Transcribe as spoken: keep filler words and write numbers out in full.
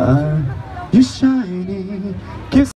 Are you shining?